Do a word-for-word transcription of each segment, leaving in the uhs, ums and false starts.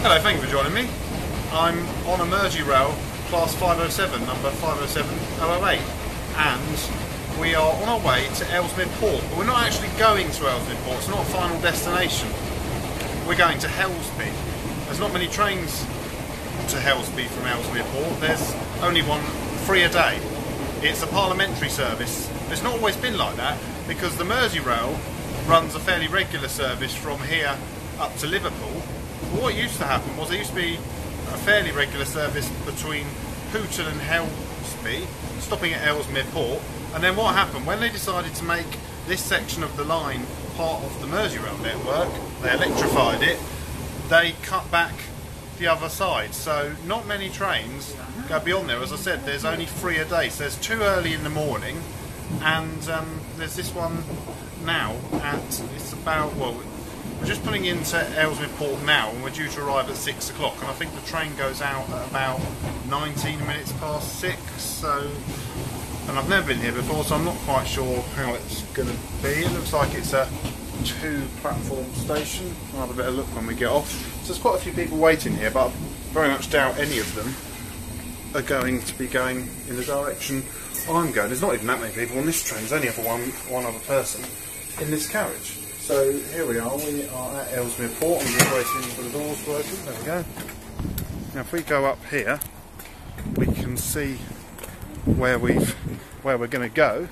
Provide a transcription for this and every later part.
Hello, thank you for joining me. I'm on a Merseyrail class five oh seven, number five oh seven oh oh eight, and we are on our way to Ellesmere Port, but we're not actually going to Ellesmere Port, it's not a final destination. We're going to Helsby. There's not many trains to Helsby from Ellesmere Port, there's only one free a day. It's a parliamentary service. It's not always been like that, because the Merseyrail runs a fairly regular service from here up to Liverpool. But what used to happen was there used to be a fairly regular service between Hooton and Helsby, stopping at Ellesmere Port. And then what happened, when they decided to make this section of the line part of the Merseyrail network, they electrified it, they cut back the other side. So not many trains go beyond there. As I said, there's only three a day. So there's two early in the morning, and um, there's this one now at, it's about, well, we're just pulling into Ellesmere Port now, and we're due to arrive at six o'clock. And I think the train goes out at about nineteen minutes past six. So, and I've never been here before, so I'm not quite sure how it's going to be. It looks like it's a two-platform station. I'll have a better look when we get off. So there's quite a few people waiting here, but I very much doubt any of them are going to be going in the direction I'm going. There's not even that many people on this train. There's only ever one one other person in this carriage. So here we are, we are at Ellesmere Port. I'm just waiting for the doors working, there we go. Now if we go up here, we can see where, we've, where we're going to go.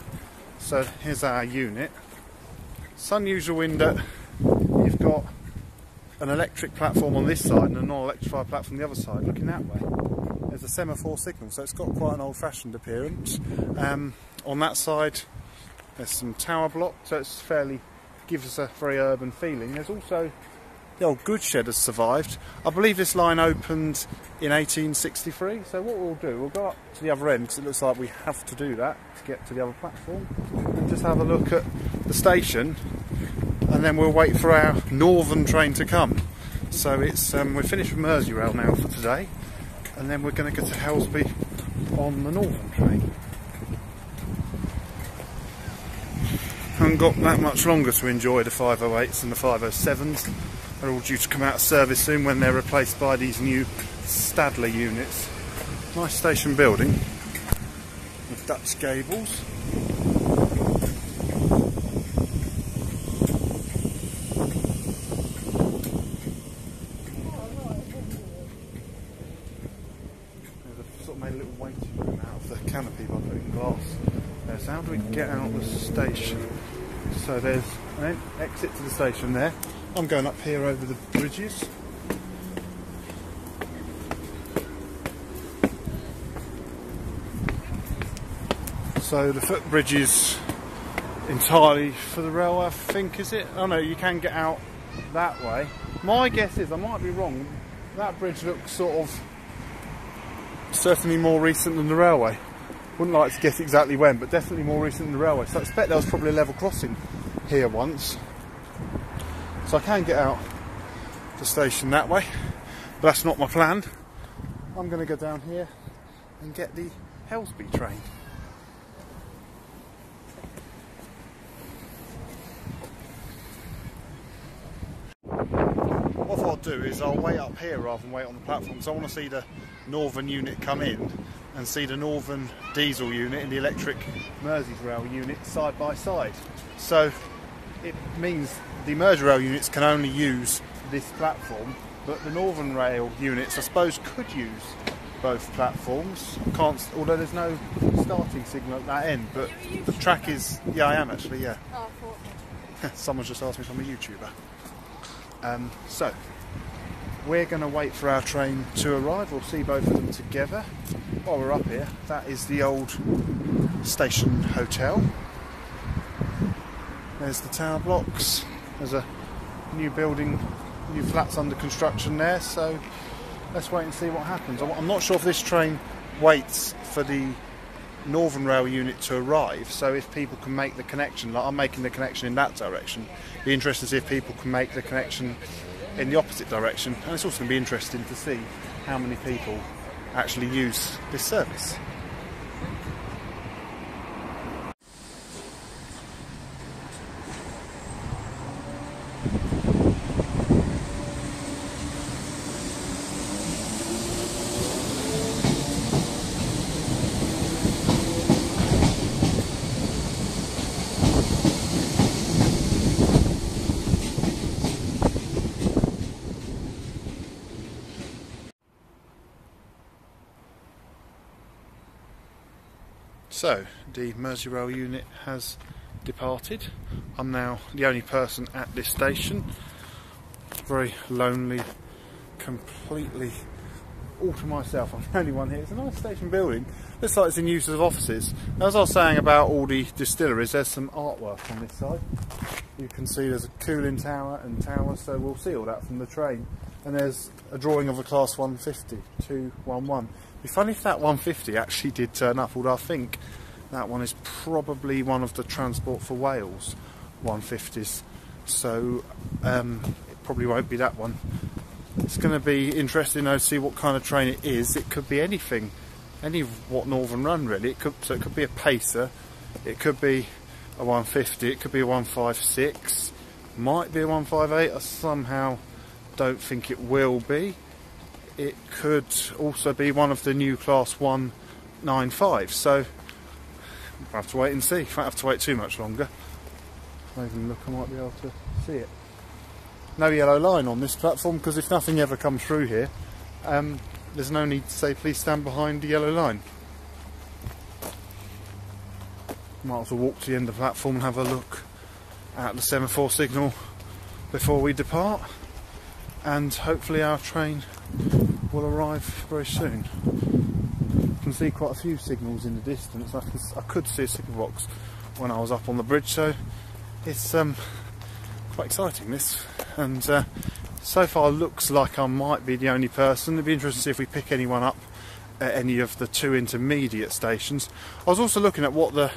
So here's our unit. It's unusual in that you've got an electric platform on this side and a non-electrified platform on the other side, looking that way. There's a semaphore signal, so it's got quite an old-fashioned appearance. Um, on that side, there's some tower blocks, so it's fairly... gives us a very urban feeling. There's also the old goods shed has survived. I believe this line opened in eighteen sixty-three, so what we'll do, we'll go up to the other end, because it looks like we have to do that to get to the other platform, and just have a look at the station, and then we'll wait for our northern train to come. So it's um, we're finished with Merseyrail now for today, and then we're going to go to Helsby on the northern train. Haven't got that much longer to enjoy the five oh eights and the five oh sevens. They're all due to come out of service soon when they're replaced by these new Stadler units. Nice station building with Dutch gables. They've sort of made a little waiting room out of the canopy by putting glass there. So how do we get out of the station? So there's an exit to the station there. I'm going up here over the bridges. So the footbridge is entirely for the rail, I think, is it? Oh no, you can get out that way. My guess is, I might be wrong, that bridge looks sort of certainly more recent than the railway. Wouldn't like to guess exactly when, but definitely more recent than the railway. So I expect there was probably a level crossing here once. So I can get out the station that way, but that's not my plan. I'm going to go down here and get the Helsby train. What I'll do is I'll wait up here rather than wait on the platform, so I want to see the northern unit come in and see the northern diesel unit and the electric Merseyrail unit side by side. So it means the Merseyrail units can only use this platform, but the Northern Rail units, I suppose, could use both platforms. Can't, although there's no starting signal at that end, but the track is, yeah, I am actually, yeah. Someone's just asked me if I'm a YouTuber. Um, so we're going to wait for our train to arrive. We'll see both of them together. While we're up here, that is the old station hotel. There's the tower blocks. There's a new building, new flats under construction there. So let's wait and see what happens. I'm not sure if this train waits for the Northern Rail unit to arrive. So if people can make the connection, like I'm making the connection in that direction, it'd be interesting to see if people can make the connection in the opposite direction. And it's also going to be interesting to see how many people actually use this service. So the Merseyrail unit has departed. I'm now the only person at this station. Very lonely, completely all to myself. I'm the only one here. It's a nice station building. Looks like it's in use as offices. As I was saying about all the distilleries, there's some artwork on this side. You can see there's a cooling tower and tower, so we'll see all that from the train. And there's a drawing of a class one fifty, two eleven. It'd be funny if that one fifty actually did turn up, although I think that one is probably one of the Transport for Wales one fifties. So um, it probably won't be that one. It's going to be interesting though to see what kind of train it is. It could be anything, any what Northern run really. It could, so it could be a pacer, it could be a one fifty, it could be a one fifty-six, might be a one fifty-eight. I somehow don't think it will be. It could also be one of the new class one ninety-five. So I have to wait and see. I won't have to wait too much longer. I even look, I might be able to see it. No yellow line on this platform, because if nothing ever comes through here, um, there's no need to say please stand behind the yellow line. Might as well walk to the end of the platform and have a look at the semaphore signal before we depart, and hopefully our train will arrive very soon. You can see quite a few signals in the distance. I, can, I could see a signal box when I was up on the bridge, so it's um, quite exciting this. And uh, so far looks like I might be the only person. It'd be interesting to see if we pick anyone up at any of the two intermediate stations. I was also looking at what the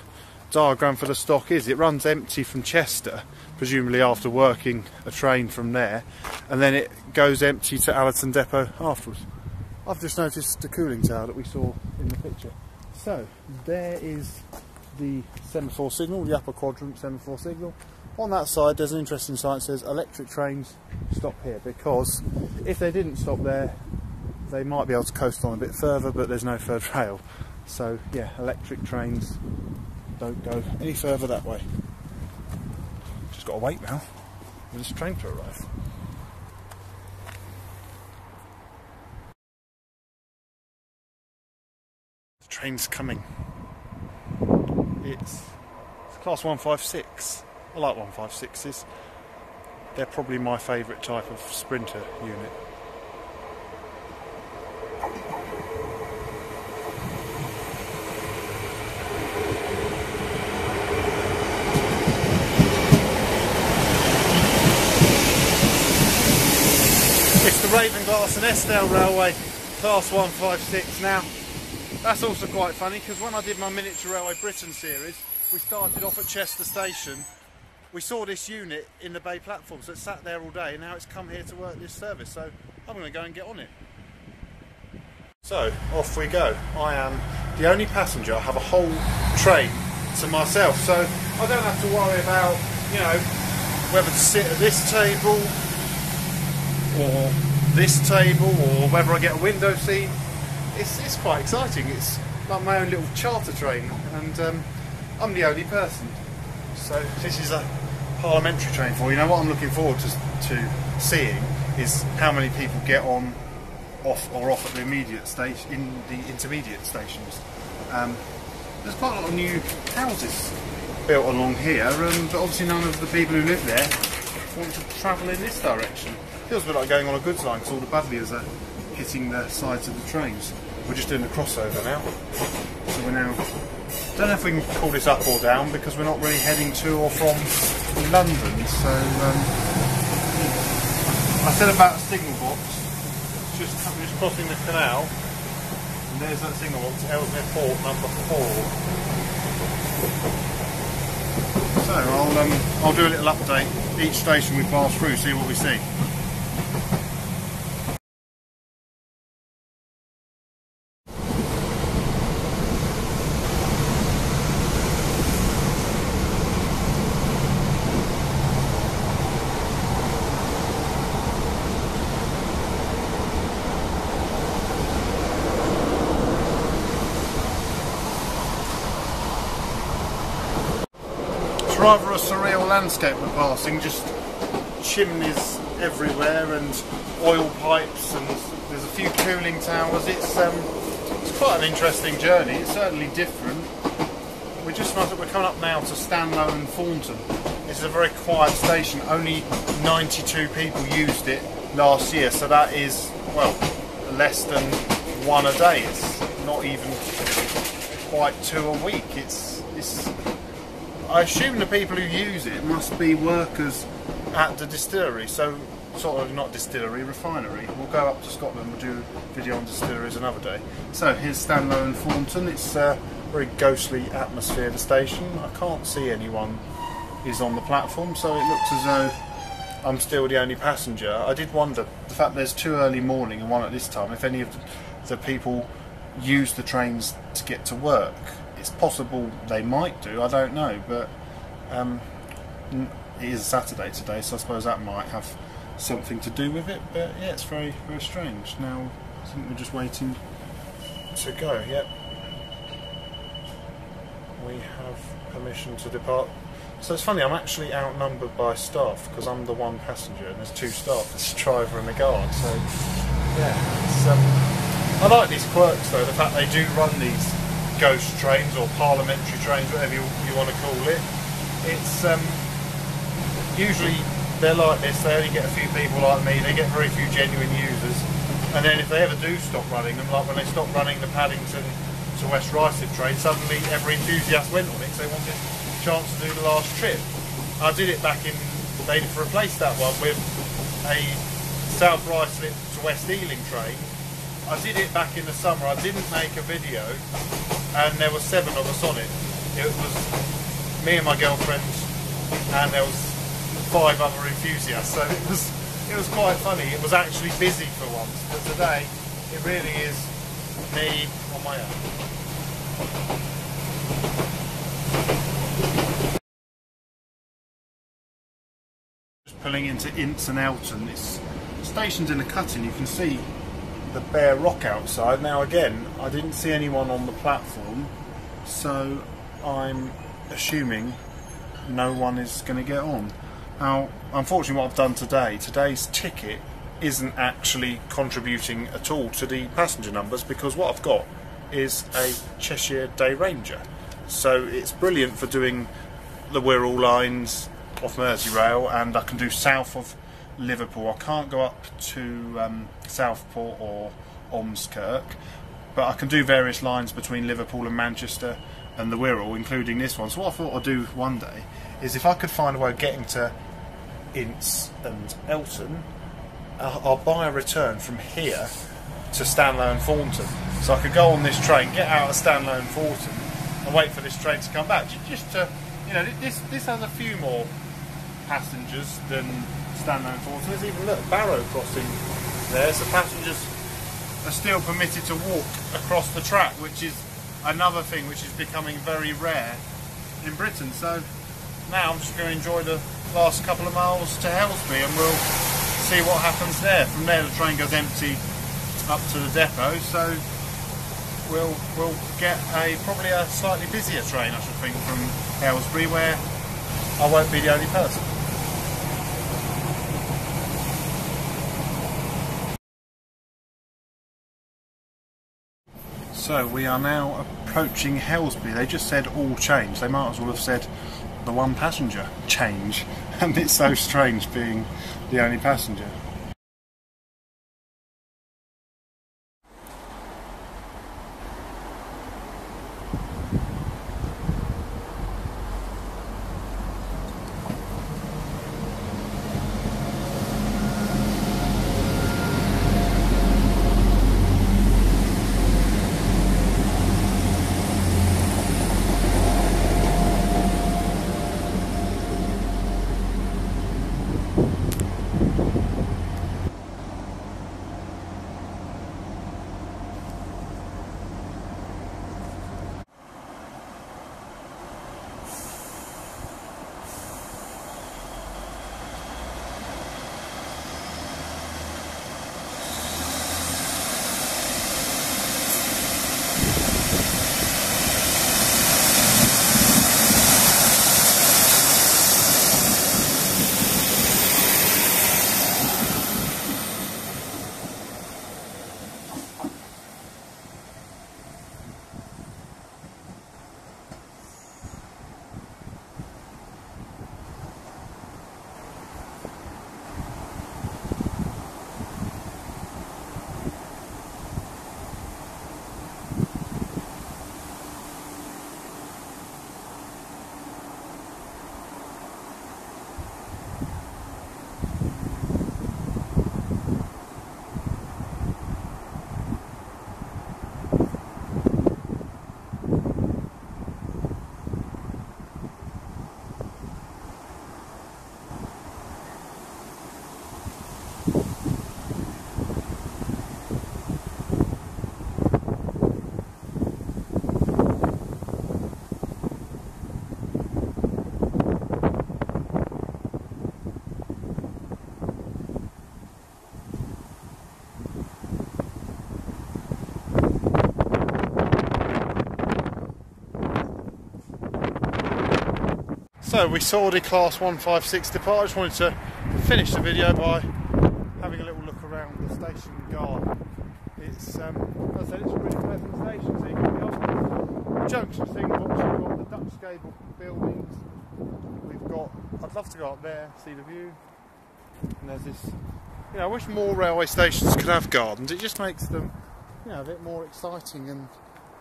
diagram for the stock is. It runs empty from Chester, presumably after working a train from there, and then it goes empty to Allerton Depot afterwards. I've just noticed the cooling tower that we saw in the picture. So there is the semaphore signal, the upper quadrant semaphore signal. On that side there's an interesting sign that says electric trains stop here, because if they didn't stop there they might be able to coast on a bit further, but there's no third rail. So yeah, electric trains don't go any further that way. Just got to wait now for this train to arrive. The train's coming. It's, it's class one fifty-six. I like one fifty-sixes. They're probably my favourite type of sprinter unit. It's the Ravenglass and Estelle Railway class one fifty-six now. That's also quite funny, because when I did my Miniature Railway Britain series, we started off at Chester Station. We saw this unit in the bay platform, so it sat there all day, and now it's come here to work this service, so I'm going to go and get on it. So, off we go. I am the only passenger. I have a whole train to myself, so I don't have to worry about, you know, whether to sit at this table or this table, or whether I get a window seat. It's, it's quite exciting. It's like my own little charter train, and um, I'm the only person. So this is a parliamentary train for you. Know what I'm looking forward to, to seeing is how many people get on, off, or off at the immediate station, in the intermediate stations. Um, there's quite a lot of new houses built along here, um, but obviously none of the people who live there want to travel in this direction. It feels a bit like going on a goods line, because all the badliers are hitting the sides of the trains. We're just doing the crossover now, so we're now. I don't know if we can call this up or down, because we're not really heading to or from London. So um, I said about a signal box. Just, I'm just crossing the canal, and there's that signal box, Ellesmere Port number four. So I'll um, I'll do a little update each station we pass through, see what we see. Rather a surreal landscape we're passing, just chimneys everywhere and oil pipes, and there's a few cooling towers. It's um, it's quite an interesting journey. It's certainly different. we just realised that we're coming up now to Stanlow and Thornton. This is a very quiet station. Only ninety-two people used it last year, so that is, well, less than one a day. It's not even quite two a week. It's, it's I assume the people who use it must be workers at the distillery, so sort of not distillery, refinery. We'll go up to Scotland, we'll do a video on distilleries another day. So here's Stanlow and Thornton. It's a very ghostly atmosphere, the station. I can't see anyone is on the platform, so it looks as though I'm still the only passenger. I did wonder, the fact there's two early morning and one at this time, if any of the people use the trains to get to work. It's possible they might do, I don't know, but um, it is Saturday today, so I suppose that might have something to do with it. But yeah, it's very, very strange. Now I think we're just waiting to go. Yep, we have permission to depart. So it's funny, I'm actually outnumbered by staff because I'm the one passenger and there's two staff, there's a driver and a guard. So yeah, it's, um, I like these quirks though, the fact they do run these ghost trains or parliamentary trains, whatever you, you want to call it. It's um, usually they're like this, they only get a few people like me, they get very few genuine users, and then if they ever do stop running them, like when they stopped running the Paddington to West Ruislip train, suddenly every enthusiast went on it because they wanted a chance to do the last trip. I did it back in, they'd replaced that one with a South Ruislip to West Ealing train. I did it back in the summer, I didn't make a video, and there were seven of us on it. It was me and my girlfriend, and there was five other enthusiasts, so it was it was quite funny. It was actually busy for once, but today it really is me on my own. Just pulling into Ince and Elton. It's stationed in a cutting, you can see the bare rock outside. Now again, I didn't see anyone on the platform, so I'm assuming no one is going to get on. Now unfortunately what I've done today, today's ticket isn't actually contributing at all to the passenger numbers, because what I've got is a Cheshire Day Ranger. So it's brilliant for doing the Wirral lines off Merseyrail, and I can do south of Liverpool. I can't go up to um, Southport or Omskirk, but I can do various lines between Liverpool and Manchester and the Wirral, including this one. So what I thought I'd do one day is, if I could find a way of getting to Ince and Elton, I'll, I'll buy a return from here to Stanlow and Thornton, so I could go on this train, get out of Stanlow and Thornton and wait for this train to come back, just to, you know, this this has a few more passengers than Stanlow and Thornton. There's even, look, Barrow crossing there, so passengers are still permitted to walk across the track, which is another thing which is becoming very rare in Britain. So now I'm just going to enjoy the last couple of miles to Helsby, and we'll see what happens there. From there the train goes empty up to the depot, so we'll we'll get a probably a slightly busier train, I should think, from Helsby, where I won't be the only person. So we are now approaching Helsby. They just said all change. They might as well have said the one passenger change. And it's so strange being the only passenger. So we saw the class one five six depart. I just wanted to finish the video by having a little look around the station garden. It's, um, as I said, it's a really pleasant station, so you can be off the junction thing, but we've got the Dutch gable buildings, we've got, I'd love to go up there, see the view, and there's this, you know, I wish more railway stations could have gardens. It just makes them, you know, a bit more exciting, and,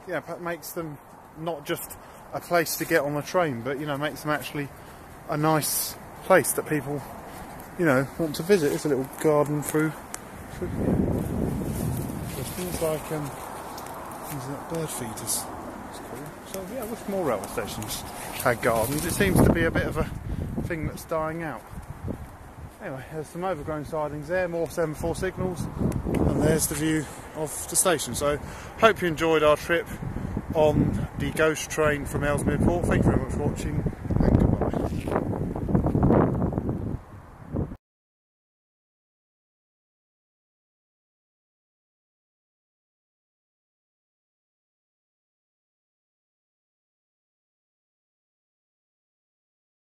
you know, makes them not just a place to get on the train, but, you know, makes them actually a nice place that people, you know, want to visit. It's a little garden through, through here. Things like um, things like bird feeders. It's cool. So yeah, with more railway stations had gardens, it seems to be a bit of a thing that's dying out. Anyway, there's some overgrown sidings there, more seven four signals, and there's the view of the station. So hope you enjoyed our trip on the ghost train from Ellesmere Port. Thank you very much for watching.